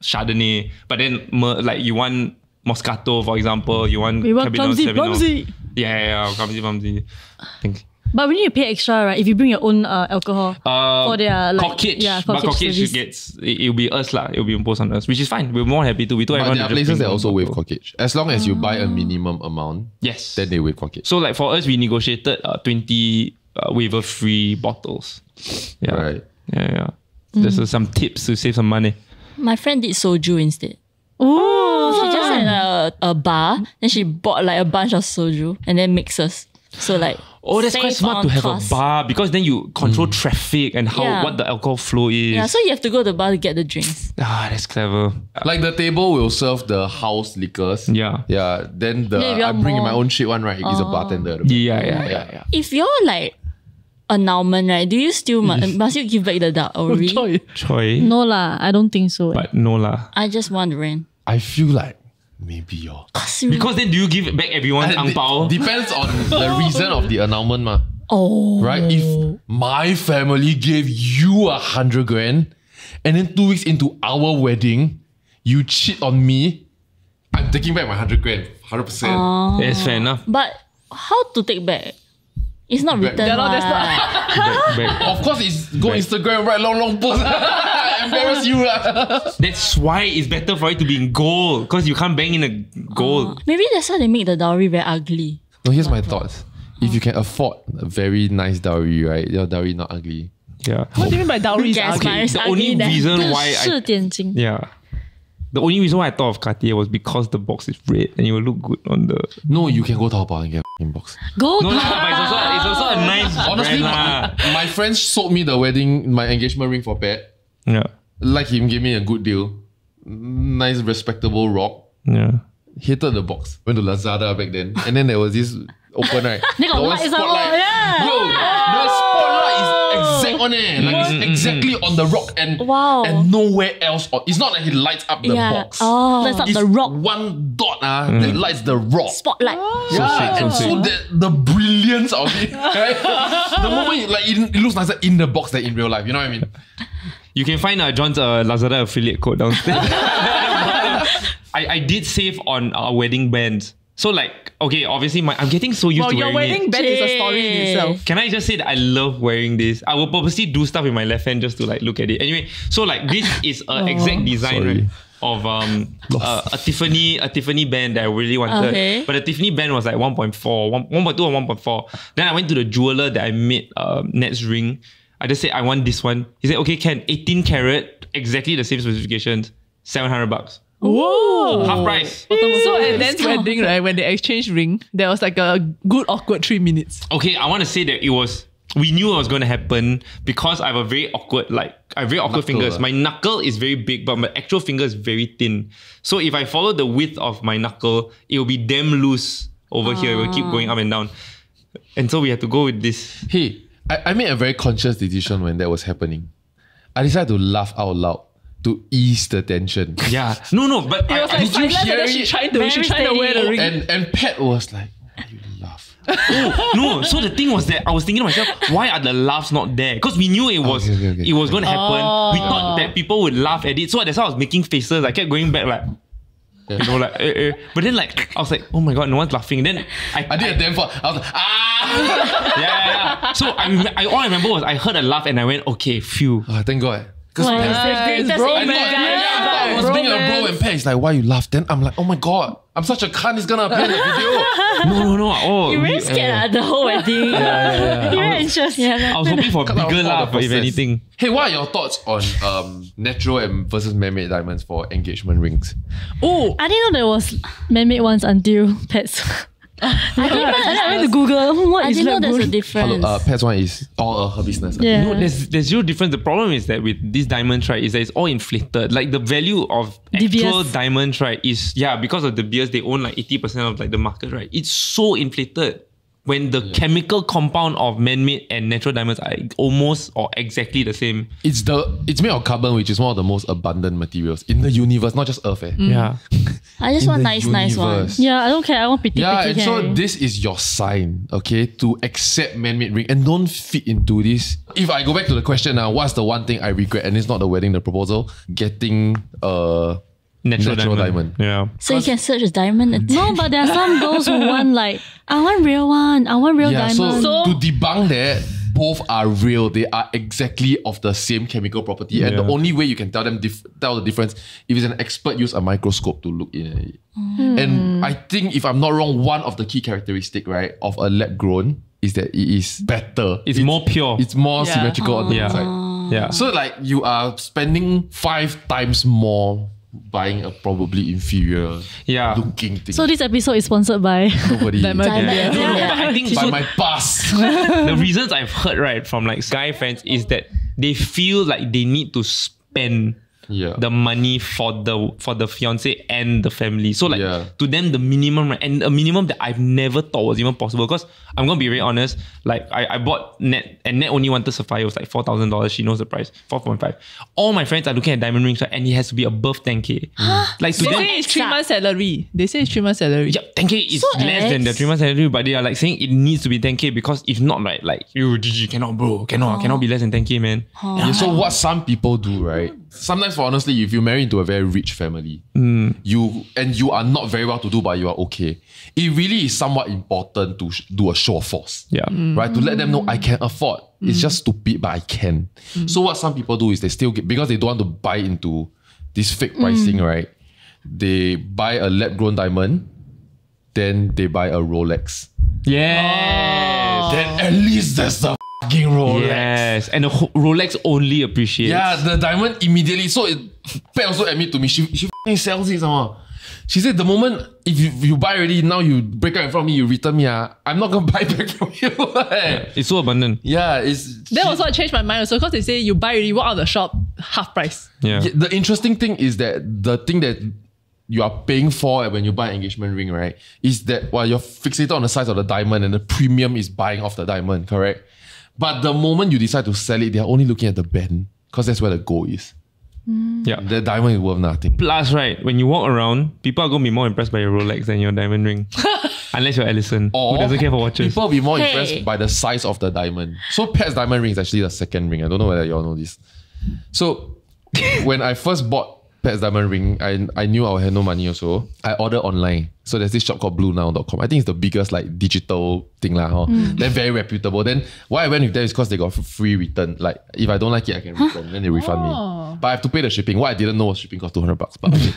Chardonnay. But then like you want Moscato, for example. You want... We want Clumsy Bumsy. Yeah, yeah, yeah, Clumsy Bumsy. I think. But we need to pay extra, right? If you bring your own uh, alcohol uh, for their like, corkage, yeah, corkage but corkage gets it, it'll be us lah. It'll be imposed on us, which is fine. We're more happy to. We told everyone. But there are places that also waive corkage as long as you buy a minimum amount. Yes, then they waive corkage. So like for us, we negotiated uh, twenty uh, waiver free bottles. Yeah, right. Yeah, yeah. Mm. There's uh, some tips to save some money. My friend did soju instead. Oh, she just had a, a bar, then she bought like a bunch of soju and then mixes. So like. Oh, that's quite smart to have cost. a bar because then you control mm. traffic and how yeah. what the alcohol flow is. Yeah, so you have to go to the bar to get the drinks. Ah, that's clever. Like the table will serve the house liquors. Yeah. Yeah. Then the yeah, I bring more. in my own shit one, right? Oh. He's a bartender. Yeah, yeah, yeah, yeah, yeah. If you're like annulment, right? Do you still must, must you give back the dark ori? Choi. Choi. No lah, I don't think so. But no lah. I just wondering. I feel like maybe your because then do you give back everyone's ang pao? Depends on the reason of the annulment, ma. Oh, right. If my family gave you a hundred grand, and then two weeks into our wedding, you cheat on me, I'm taking back my hundred grand, hundred percent. Oh. That's fair enough. But how to take back? It's not back. written. Yeah, no, that's not. back, back. Of course, it's go back. Instagram, write long, long post. Embarrass you lah. That's why it's better for it to be in gold because you can't bang in a gold. Uh, maybe that's why they make the dowry very ugly. No, here's my thoughts. If you can afford a very nice dowry, right? Your dowry not ugly. Yeah. What do you mean by dowry? Okay, the only reason then. why I yeah, the only reason why I thought of Cartier was because the box is red and it will look good on the. No, you can go Taobao and get a box. Go no, Taobao. But it's also, it's also a nice. Honestly, my, my friends sold me the wedding, my engagement ring for Pat. Yeah. Like him, gave me a good deal. Nice, respectable rock. Yeah. Hated the box. Went to Lazada back then, and then there was this open right. They got light is spotlight. Yeah. Yo, the spotlight is exact on it. Like what? It's exactly on the rock and wow. and nowhere else. On. It's not like he lights up the yeah. box. Oh. Lights up it's the rock. One dot ah, mm. that lights the rock. Spotlight. Oh. Yeah. So, sick, so, sick. so the the brilliance of it. Right? The moment it, like it, it looks nicer in the box than in real life. You know what I mean? You can find uh, John's uh, Lazada affiliate code downstairs. I, I did save on our wedding band. So like, okay, obviously my, I'm getting so used well, to wearing it. Well, your wedding band is a story in itself. Can I just say that I love wearing this? I will purposely do stuff with my left hand just to like look at it. Anyway, so like this is an oh, exact design right, of um uh, a Tiffany a Tiffany band that I really wanted. Okay. But the Tiffany band was like one point four, one point two or one point four. Then I went to the jeweler that I made uh, Ned's ring. I just said, I want this one. He said, okay, can eighteen karat, exactly the same specifications, seven hundred bucks. Whoa! Half price. Eee. So at Dan's wedding, right, when they exchanged ring, there was like a good awkward three minutes. Okay, I want to say that it was, we knew it was going to happen because I have a very awkward, like, I have very awkward knuckle. fingers. My knuckle is very big, but my actual finger is very thin. So if I follow the width of my knuckle, it will be damn loose over ah. here. It will keep going up and down. And so we had to go with this. Hey, I, I made a very conscious decision when that was happening. I decided to laugh out loud. To ease the tension. Yeah. No, no, but I, was like, did you hear it? She tried to, she tried to wear the ring. And, and Pat was like, you laugh. Oh, no. So the thing was that I was thinking to myself, why are the laughs not there? Because we knew it was, okay, okay, okay. it was going to happen. Oh. We thought that people would laugh at it. So that's how I was making faces. I kept going back like, you know, like, eh, eh. But then like, I was like, oh my God, no one's laughing. And then I, I did I, a damn fall. I was like, ah. yeah, yeah, yeah. So I, I, all I remember was I heard a laugh and I went, okay, phew. Oh, thank God. Because well, I, I thought I was being a bro and Pat is like, why you laugh? Then I'm like, oh my God, I'm such a cunt, it's gonna appear in the video. No, no, no. Oh, you were really scared at uh, the whole wedding. Yeah, yeah, yeah. You were anxious. Yeah, I was hoping for a bigger laugh, if anything. Hey, what are your thoughts on um, natural and versus man-made diamonds for engagement rings? Oh, I didn't know there was man-made ones until Pat's. I, I, know, I went to Google. What I is didn't know there's good? a difference. Hello, uh, Pat's one is all uh, her business. Yeah. No, there's there's zero difference. The problem is that with this diamond, right, is that it's all inflated. Like the value of actual diamonds, right, is yeah because of the beers they own like eighty percent of like the market, right. It's so inflated when the yeah. chemical compound of man-made and natural diamonds are almost or exactly the same. It's the it's made of carbon, which is one of the most abundant materials in the universe, not just Earth. Eh? Mm. Yeah. I just in want nice, universe. nice ones. Yeah, I don't care. I want pretty, yeah, pretty. Yeah, and so this is your sign, okay, to accept man-made ring and don't fit into this. If I go back to the question now, what's the one thing I regret? And it's not the wedding, the proposal, getting a natural, natural diamond. diamond. Yeah. So you can search a diamond. No, but there are some girls who want like, I want real one. I want real yeah, diamond. So, so to debunk that, both are real. They are exactly of the same chemical property. Yeah. And the only way you can tell them dif tell the difference if it's an expert use a microscope to look in it. Mm. And I think if I'm not wrong, one of the key characteristics, right, of a lab grown is that it is better. It's, it's more pure. It's more yeah. symmetrical on the yeah. inside. Yeah. So like you are spending five times more buying a probably inferior yeah. looking thing. So this episode is sponsored by Nobody. Diamond. Diamond. Yeah. Yeah. No, no, but I think by so my past. The reasons I've heard right from like guy friends is that they feel like they need to spend yeah. the money for the for the fiance and the family. So like yeah. to them the minimum right, and a minimum that I've never thought was even possible. Because I'm gonna be very honest, like I, I bought Ned and Ned only wanted sapphire. It was like four thousand dollars. She knows the price, four point five. All my friends are looking at diamond rings, right, and it has to be above ten k. Like to so them, it's three months salary. They say it's three months salary. Yeah, ten k is so less ex. than the three months salary, but they are like saying it needs to be ten k because if not, right, like you you cannot bro, cannot oh. cannot be less than ten k, man. Oh. Yeah, so what some people do, right? Sometimes, for honestly, if you marry into a very rich family, mm. you and you are not very well to do, but you are okay. It really is somewhat important to sh do a show of force, yeah, mm. right? To let them know I can afford. Mm. It's just stupid, but I can. Mm. So what some people do is they still get because they don't want to buy into this fake pricing, mm. right? They buy a lab grown diamond. then they buy a Rolex. Yeah. Oh. Then at least that's the fucking Rolex. Yes. And the Rolex only appreciates. Yeah, the diamond immediately. So it, Pat also admitted to me, she, she fucking sells it somehow. She said, the moment if you, you buy already, now you break out in front of me, you return me, uh, I'm not going to buy back from you. Yeah, it's so abundant. Yeah. It's, that she, was what changed my mind also, because they say you buy already, walk out of the shop, half price. Yeah. Yeah. The interesting thing is that the thing that you are paying for when you buy an engagement ring, right, is that while well, you're fixated on the size of the diamond and the premium is buying off the diamond, correct? But the moment you decide to sell it, they're only looking at the band because that's where the gold is. Mm. Yeah, the diamond is worth nothing. Plus, right, when you walk around, people are going to be more impressed by your Rolex than your diamond ring. Unless you're Alison, or who doesn't care for watches. People will be more hey. impressed by the size of the diamond. So Pat's diamond ring is actually the second ring. I don't know whether you all know this. So when I first bought Pat's diamond ring, I, I knew I would have no money also. I ordered online. So there's this shop called Blue Nile dot com. I think it's the biggest like digital thing lah. Huh? Mm. They're very reputable. Then why I went with them is because they got free return. Like if I don't like it, I can return. Huh? Then they refund oh. me. But I have to pay the shipping. What I didn't know was shipping cost two hundred bucks. But okay.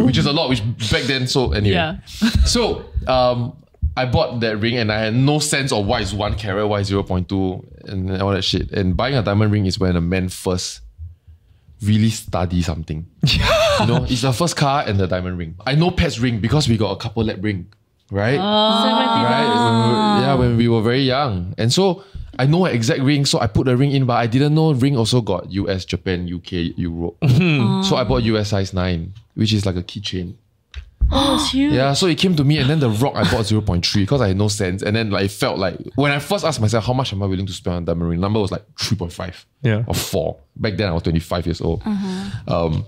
Which is a lot. Which back then. So anyway. Yeah. So um, I bought that ring and I had no sense of why it's one carat, why it's zero point two, and all that shit. And buying a diamond ring is when a man first really study something. You know, it's the first car and the diamond ring. I know Pat's ring because we got a couple lap ring, right? Oh. Right? Yeah, when we were very young. And so I know an exact ring, so I put the ring in, but I didn't know ring also got U S, Japan, U K, Europe. Oh. So I bought U S size nine, which is like a keychain. Oh, it's huge. Yeah, so it came to me, and then the rock I bought zero point three because I had no sense. And then like it felt like, when I first asked myself, how much am I willing to spend on diamond ring? The number was like three point five yeah. or four. Back then I was twenty-five years old. Uh-huh. Um,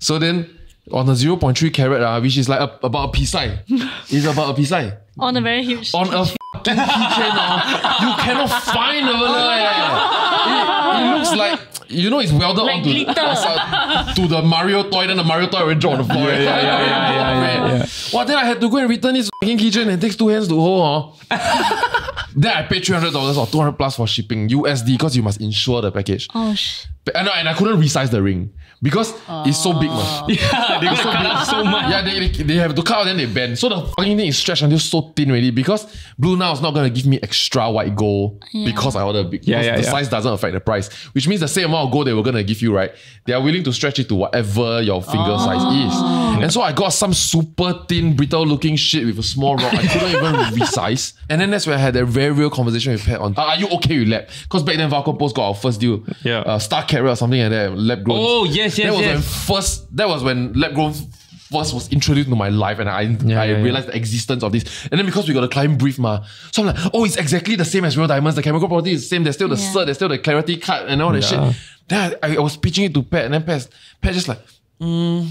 so then on a zero point three carat, uh, which is like a, about a pisai. It's about a pisai. On a very huge On a fucking keychain. Uh, you cannot find a like, it, it looks like, you know, it's welded like onto uh, to the Mario toy, then the Mario toy already dropped on the floor. Yeah, yeah, yeah, yeah, yeah, yeah, yeah. Well, then I had to go and return this fucking keychain and it takes two hands to hold. Huh? Then I paid three hundred dollars or two hundred plus for shipping U S D because you must insure the package. Oh, shit. And, and I couldn't resize the ring because oh. it's so big, man. Yeah, they so cut out so much. Yeah, they, they, they have to cut out, then they bend. So the fucking thing is stretched until so thin already because Blue Nile is not going to give me extra white gold yeah. because I ordered big. Yeah, yeah, the yeah. size doesn't affect the price, which means the same amount of gold they were going to give you, right? They are willing to stretch it to whatever your finger oh. size is. Yeah. And so I got some super thin, brittle looking shit with a small rock. I couldn't even resize. And then that's where I had a very real conversation with Pat on, are you okay with lab? Because back then, Valco Post got our first deal. Yeah. Uh, Star Carrot or something like that, lab grown. Oh, yes, yes, that was yes. When first, that was when lab grown first was introduced to my life and I, yeah, I yeah, realized yeah. the existence of this. And then because we got a client brief, ma, so I'm like, oh, it's exactly the same as real diamonds. The chemical property is the same. There's still the yeah. cert, there's still the clarity cut and all that yeah. shit. Then I, I was pitching it to Pat and then Pat, Pat just like, mm,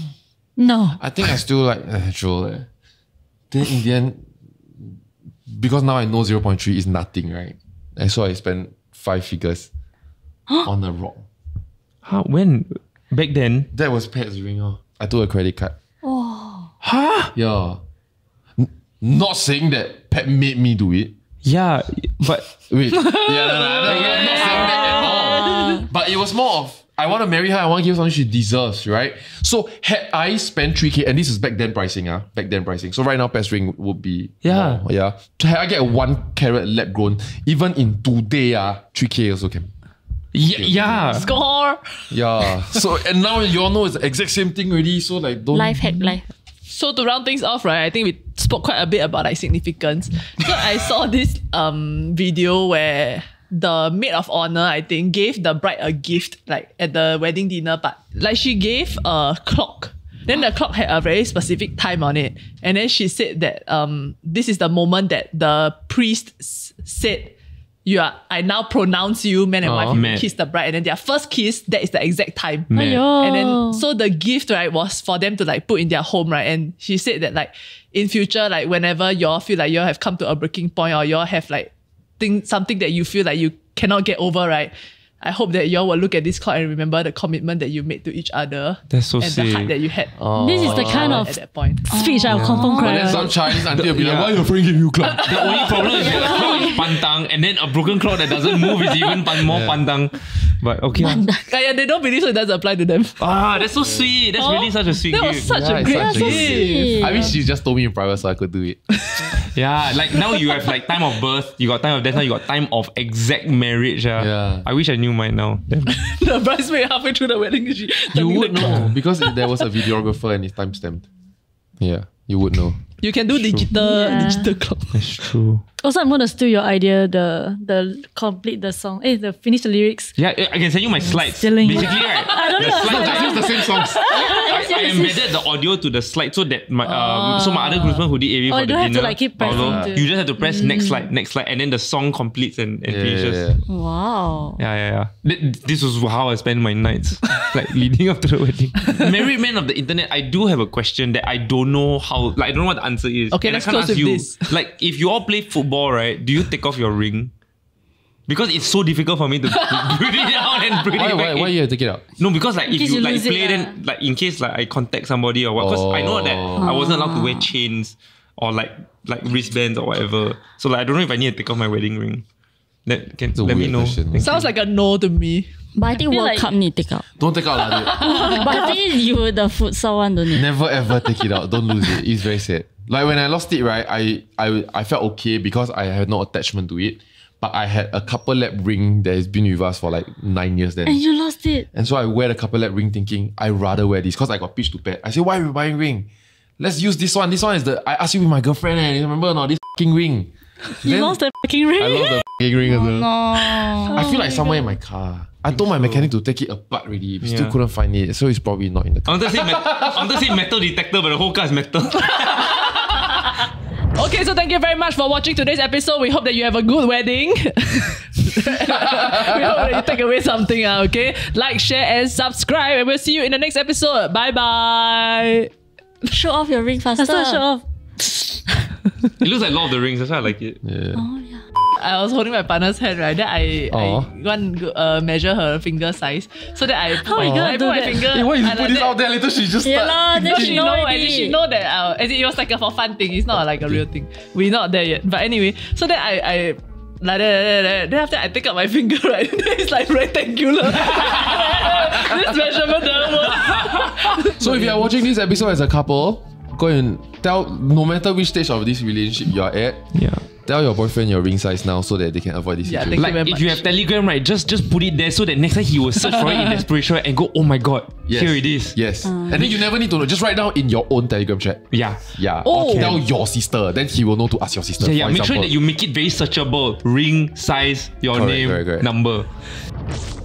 no. I think I still like natural. Eh. Then in the end, because now I know zero point three is nothing, right? And so I spent five figures on the rock. Huh? When? Back then? That was Pat's ring. Oh. I took a credit card. Oh. Huh? Yeah. N not saying that Pat made me do it. Yeah, but... Wait. Yeah, no, no, no, yeah, I'm not saying that at all. But it was more of, I want to marry her, I want to give her something she deserves, right? So had I spent three K, and this is back then pricing, uh, back then pricing. So right now, Pat's ring would be... Yeah. More, yeah. Had I get a one carat lab grown, even in today, uh, three K also can... Yeah, yeah. Score. Yeah. So and now you all know it's the exact same thing already. So like don't life hack life. So to round things off, right? I think we spoke quite a bit about like significance. So I saw this um video where the maid of honor, I think, gave the bride a gift like at the wedding dinner, but like she gave a clock. Then the clock had a very specific time on it, and then she said that um this is the moment that the priest said, you are, I now pronounce you man and oh, wife. You kiss the bride, and then their first kiss, that is the exact time. And then so the gift, right, was for them to like put in their home, right? And she said that like in future, like whenever y'all feel like y'all have come to a breaking point or y'all have like thing, something that you feel like you cannot get over, right? I hope that y'all will look at this call and remember the commitment that you made to each other. That's so and sick. The heart that you had. Oh. This is the kind of at that point. speech I will confirm cry. But then some Chinese auntie will be yeah. like, why your friend give you clock? The only problem is that the clock is pantang, and then a broken clock that doesn't move is even pan more yeah. pantang. But okay. Yeah, they don't believe so it doesn't apply to them. Ah, that's so sweet. That's oh, really such a sweet gift. That was such yeah, a great yeah, gift. So I wish you just told me in private so I could do it. Yeah, like now you have like time of birth, you got time of death, now you got time of exact marriage. Uh. Yeah. I wish I knew mine now. The bridesmaid halfway through the wedding. She you would know because if there was a videographer and it's time stamped. Yeah, you would know. You can do digital, yeah. digital clock. That's true. Also, I'm gonna steal your idea. The the complete the song. Hey, the finish the lyrics. Yeah, I can send you my slides. Stealing. Basically, right? I don't the know. Slides are just the same songs. I, I embedded the audio to the slide so that my um, so my other groupman who did A V oh, for the dinner, to, like, keep Paolo, you just have to press mm. next slide, next slide, and then the song completes and, and yeah, finishes. Yeah, yeah. Wow. Yeah, yeah, yeah. This was how I spent my nights, like leading up to the wedding. Married men of the internet, I do have a question that I don't know how. Like I don't know what the answer is. Okay, and let's I can't close ask with you, this. Like, if you all play football, right? Do you take off your ring? Because it's so difficult for me to breathe it out and breathe why, it back. Why, why you have to take it out? No, because like in if you, you like play, it, then yeah. like in case like I contact somebody or what. Because oh. I know that oh. I wasn't allowed to wear chains or like like wristbands or whatever. So like I don't know if I need to take off my wedding ring. That can let me know. Question, sounds like a no to me. But I think I World like Cup need to take out. Don't take out like that. But I think you the futsal one don't need. Never ever take it out. Don't lose it. It's very sad. Like when I lost it, right, I, I I felt okay because I had no attachment to it. But I had a couple lap ring that has been with us for like nine years then. And you lost it. And so I wear the couple lap ring thinking, I'd rather wear this because I got pitched to Pat. I said, why are we buying ring? Let's use this one. This one is the, I asked you with my girlfriend and eh, remember or not, this f***ing ring. You then, lost the f***ing ring? I lost the f***ing ring. Oh, no. I feel like somewhere in my car. I told my mechanic to take it apart already. We yeah. still couldn't find it. So it's probably not in the car. I want to say, met I want to say metal detector, but the whole car is metal. Okay, so thank you very much for watching today's episode. We hope that you have a good wedding. We hope that you take away something, uh, okay? Like, share, and subscribe. And we'll see you in the next episode. Bye-bye. Show off your ring faster. Faster, show off. It looks like Lord of the Rings. That's why I like it. Yeah. Oh, yeah. I was holding my partner's hand, right? Then I, I want to uh, measure her finger size. So that I put, oh, I put my finger. Hey, why you put like this that, out there? Later she just yeah start. Yeah, then she know, and she know that uh, as it was like a for fun thing. It's not like a real thing. We're not there yet. But anyway, so then I, I like that, that, that. Then after I take out my finger, right? It's like rectangular. This measurement doesn't work. So if you are watching this episode as a couple, go and tell, no matter which stage of this relationship you are at, yeah, tell your boyfriend your ring size now so that they can avoid this yeah, situation. Like, if much. you have Telegram, right, just just put it there so that next time he will search for it in desperation and go, oh my god, yes, here it is. Yes. Um, and then you never need to know. Just write down in your own Telegram chat. Yeah. Yeah. Oh. Okay. Tell your sister. Then he will know to ask your sister. Yeah, yeah. Make example. sure that you make it very searchable. Ring, size, your correct, name, correct, correct. number.